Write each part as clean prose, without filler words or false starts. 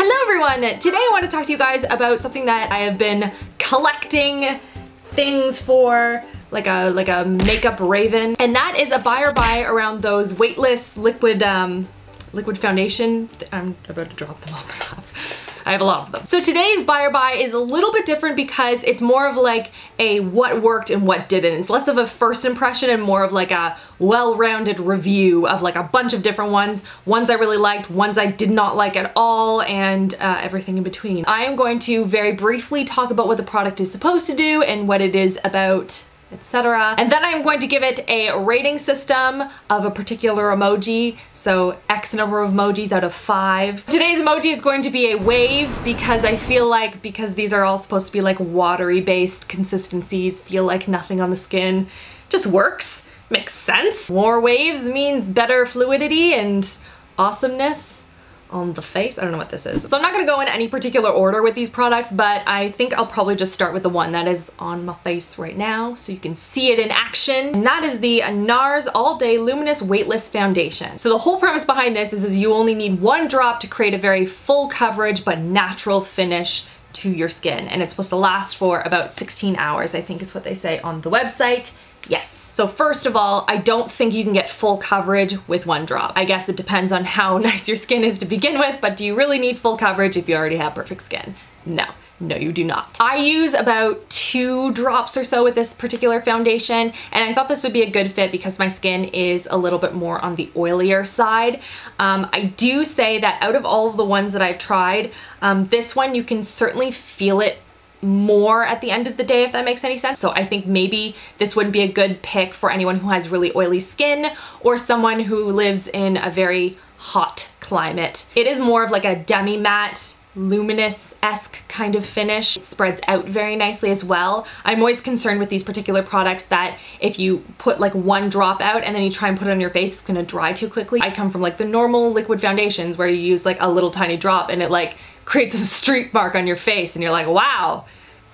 Hello everyone! Today I want to talk to you guys about something that I have been collecting things for, like a makeup raven, and that is a buyer buy around those weightless liquid foundation. I'm about to drop them on my lap. I have a lot of them. So today's buyer buy is a little bit different because it's more of like a what worked and what didn't. It's less of a first impression and more of like a well-rounded review of like a bunch of different ones I really liked, ones I did not like at all, and everything in between. I am going to very briefly talk about what the product is supposed to do and what it is about, etc. And then I'm going to give it a rating system of a particular emoji, so X number of emojis out of 5. Today's emoji is going to be a wave because I feel like, because these are all supposed to be like watery based consistencies, feel like nothing on the skin, just works, makes sense. More waves means better fluidity and awesomeness on the face. I don't know what this is. So I'm not gonna go in any particular order with these products, but I think I'll probably just start with the one that is on my face right now so you can see it in action. And that is the NARS All Day Luminous Weightless Foundation. So the whole premise behind this is you only need one drop to create a very full coverage but natural finish to your skin. And it's supposed to last for about 16 hours, I think is what they say on the website. Yes. So first of all, I don't think you can get full coverage with one drop. I guess it depends on how nice your skin is to begin with, but do you really need full coverage if you already have perfect skin? No. No, you do not. I use about 2 drops or so with this particular foundation, and I thought this would be a good fit because my skin is a little bit more on the oilier side. I do say that out of all of the ones that I've tried, this one you can certainly feel it more at the end of the day, if that makes any sense. So I think maybe this would be a good pick for anyone who has really oily skin or someone who lives in a very hot climate. It is more of like a demi-matte, luminous-esque kind of finish. It spreads out very nicely as well. I'm always concerned with these particular products that if you put like one drop out and then you try and put it on your face, it's gonna dry too quickly. I come from like the normal liquid foundations where you use like a little tiny drop and it like creates a streak mark on your face and you're like, wow,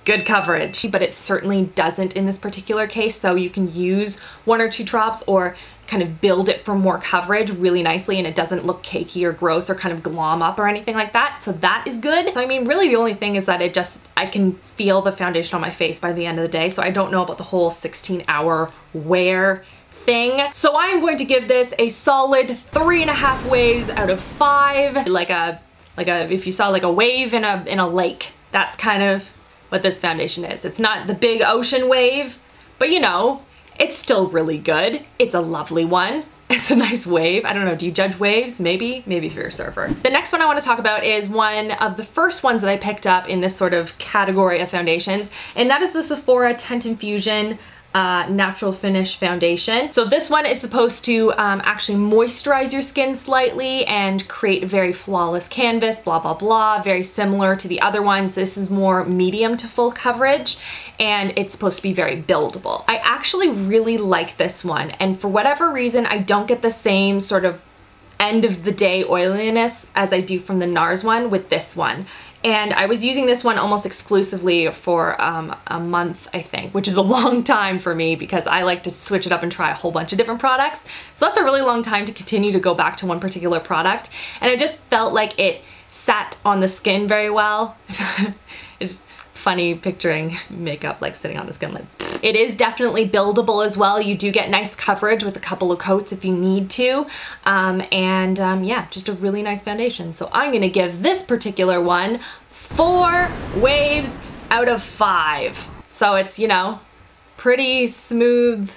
good coverage. But it certainly doesn't in this particular case, so you can use 1 or 2 drops or kind of build it for more coverage really nicely, and it doesn't look cakey or gross or kind of glom up or anything like that, so that is good. So I mean, really the only thing is that it just, I can feel the foundation on my face by the end of the day, so I don't know about the whole 16-hour wear thing. So I'm going to give this a solid 3.5 waves out of 5, like if you saw like a wave in a lake, that's kind of what this foundation is. It's not the big ocean wave, but you know, it's still really good. It's a lovely one. It's a nice wave. I don't know, do you judge waves? Maybe? Maybe if you're a surfer. The next one I want to talk about is one of the first ones that I picked up in this sort of category of foundations, and that is the Sephora Teint Infusion Natural Finish Foundation. So this one is supposed to actually moisturize your skin slightly and create a very flawless canvas, blah blah blah, very similar to the other ones. This is more medium to full coverage, and it's supposed to be very buildable. I actually really like this one, and for whatever reason I don't get the same sort of end of the day oiliness as I do from the NARS one with this one. And I was using this one almost exclusively for a month, I think, which is a long time for me because I like to switch it up and try a whole bunch of different products. So that's a really long time to continue to go back to one particular product. And I just felt like it sat on the skin very well. It's just funny picturing makeup like sitting on the skin like. It is definitely buildable as well. You do get nice coverage with a couple of coats if you need to. Yeah, just a really nice foundation. So I'm gonna give this particular one 4 waves out of 5. So it's, you know, pretty smooth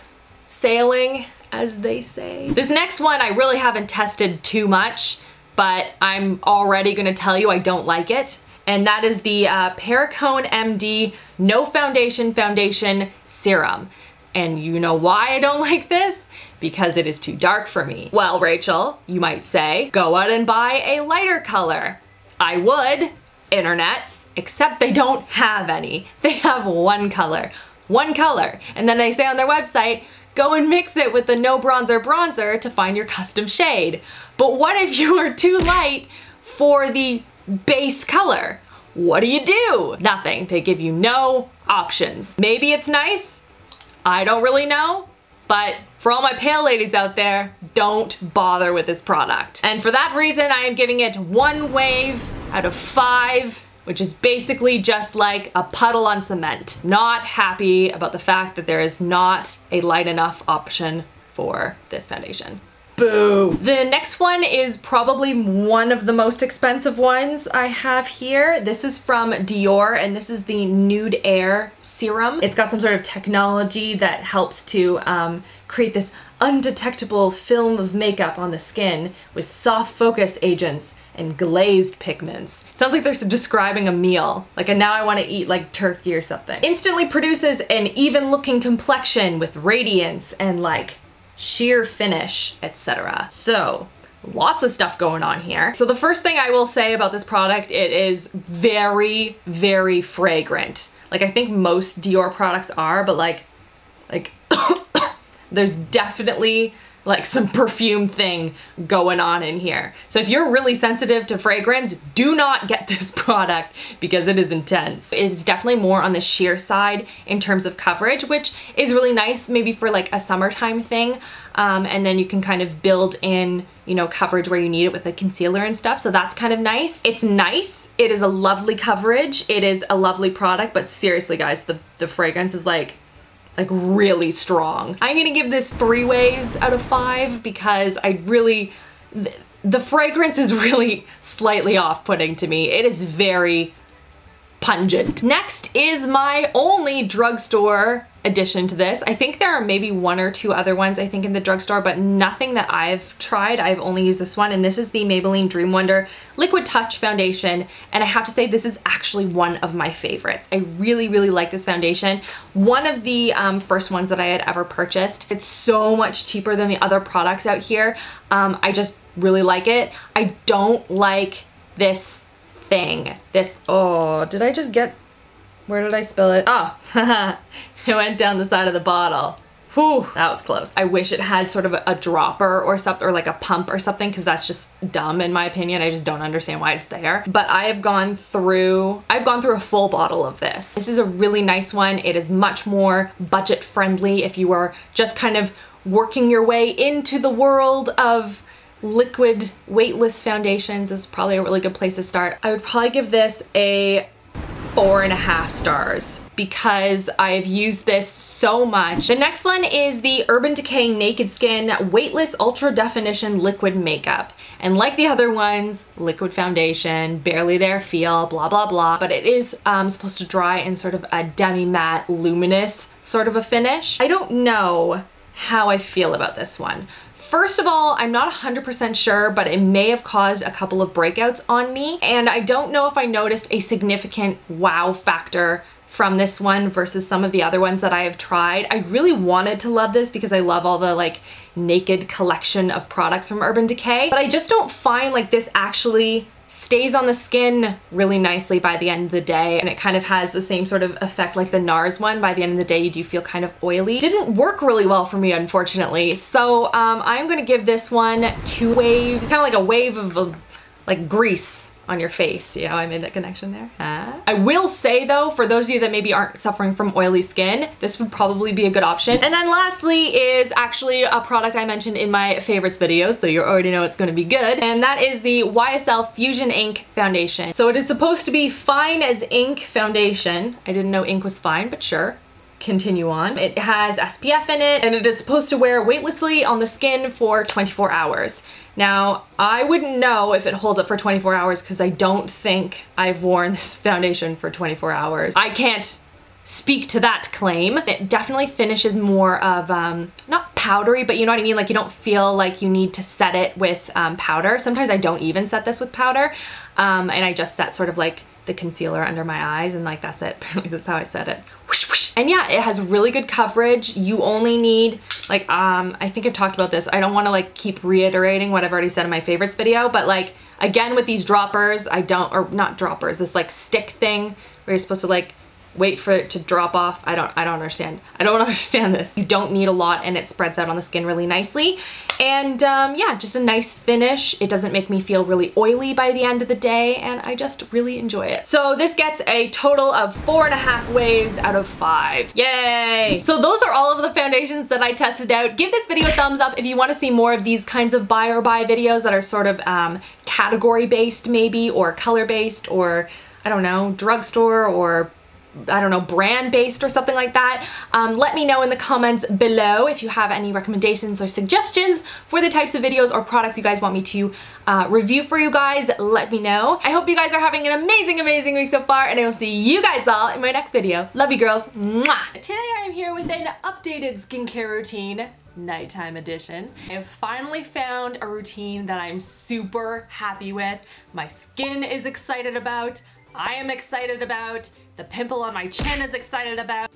sailing, as they say. This next one I really haven't tested too much, but I'm already gonna tell you I don't like it. And that is the Perricone MD No Foundation Foundation Serum. And you know why I don't like this? Because it is too dark for me. Well, Rachel, you might say, go out and buy a lighter color. I would, internets, except they don't have any. They have one color. And then they say on their website, go and mix it with the no bronzer bronzer to find your custom shade. But what if you are too light for the base color? What do? Nothing. They give you no options. Maybe it's nice, I don't really know, but for all my pale ladies out there, don't bother with this product. And for that reason, I am giving it 1 wave out of 5, which is basically just like a puddle on cement. Not happy about the fact that there is not a light enough option for this foundation. Boo! The next one is probably one of the most expensive ones I have here. This is from Dior, and this is the Nude Air Serum. It's got some sort of technology that helps to create this undetectable film of makeup on the skin with soft focus agents and glazed pigments. Sounds like they're describing a meal. Like, and now I want to eat like turkey or something. Instantly produces an even looking complexion with radiance and like sheer finish, etc. So lots of stuff going on here. So the first thing I will say about this product, it is very, very fragrant. Like, I think most Dior products are, but like there's definitely like some perfume thing going on in here. So if you're really sensitive to fragrance, do not get this product because it is intense. It's definitely more on the sheer side in terms of coverage, which is really nice maybe for like a summertime thing. And then you can kind of build in, you know, coverage where you need it with a concealer and stuff. So that's kind of nice. It's nice. It is a lovely coverage. It is a lovely product, but seriously guys, the fragrance is like really strong. I'm gonna give this 3 waves out of 5 because I really, the fragrance is really slightly off-putting to me. It is very pungent. Next is my only drugstore addition to this. I think there are maybe 1 or 2 other ones I think in the drugstore, but nothing that I've tried. I've only used this one, and this is the Maybelline Dream Wonder Liquid-Touch Foundation, and I have to say this is actually one of my favorites. I really, really like this foundation. One of the first ones that I had ever purchased. It's so much cheaper than the other products out here. I just really like it. I don't like this thing. This, oh, did I just get, where did I spill it? Oh, haha. It went down the side of the bottle. Whew, that was close. I wish it had sort of a dropper or something, or like a pump or something, because that's just dumb in my opinion. I just don't understand why it's there. But I have gone through, a full bottle of this. This is a really nice one. It is much more budget friendly if you are just kind of working your way into the world of liquid weightless foundations. This is probably a really good place to start. I would probably give this a 4.5 stars. Because I've used this so much. The next one is the Urban Decay Naked Skin Weightless Ultra Definition Liquid Makeup. And like the other ones, liquid foundation, barely there feel, blah, blah, blah. But it is supposed to dry in sort of a demi-matte, luminous sort of a finish. I don't know how I feel about this one. First of all, I'm not 100% sure, but it may have caused a couple of breakouts on me. And I don't know if I noticed a significant wow factor from this one versus some of the other ones that I have tried. I really wanted to love this because I love all the like naked collection of products from Urban Decay, but I just don't find like this actually stays on the skin really nicely by the end of the day, and it kind of has the same sort of effect like the NARS one. By the end of the day, you do feel kind of oily. Didn't work really well for me, unfortunately. So I'm gonna give this one 2 waves, kind of like a wave of like grease on your face. See how I made that connection there? Huh? I will say though, for those of you that maybe aren't suffering from oily skin, this would probably be a good option. And then lastly is actually a product I mentioned in my favorites video, so you already know it's gonna be good, and that is the YSL Fusion Ink Foundation. So it is supposed to be fine as ink foundation. I didn't know ink was fine, but sure. Continue on. It has SPF in it, and it is supposed to wear weightlessly on the skin for 24 hours. Now, I wouldn't know if it holds up for 24 hours because I don't think I've worn this foundation for 24 hours. I can't speak to that claim. It definitely finishes more of, not powdery, but you know what I mean? Like, you don't feel like you need to set it with powder. Sometimes I don't even set this with powder, and I just set sort of like the concealer under my eyes, and like that's it. Apparently that's how I said it. Whoosh, whoosh. And yeah, it has really good coverage. You only need like, I think I've talked about this. I don't want to like keep reiterating what I've already said in my favorites video, but like again with these droppers, I don't, or not droppers, this like stick thing where you're supposed to like wait for it to drop off. I don't understand. I don't understand this. You don't need a lot and it spreads out on the skin really nicely. And yeah, just a nice finish. It doesn't make me feel really oily by the end of the day and I just really enjoy it. So this gets a total of 4.5 waves out of 5. Yay! So those are all of the foundations that I tested out. Give this video a thumbs up if you want to see more of these kinds of buy or buy videos that are sort of category based maybe, or color based, or I don't know, drugstore, or I don't know, brand based or something like that. Let me know in the comments below if you have any recommendations or suggestions for the types of videos or products you guys want me to review for you guys. Let me know. I hope you guys are having an amazing, amazing week so far, and I will see you guys all in my next video. Love you girls. Mwah! Today I am here with an updated skincare routine, nighttime edition. I've finally found a routine that I'm super happy with. My skin is excited about. I am excited about. The pimple on my chin is excited about.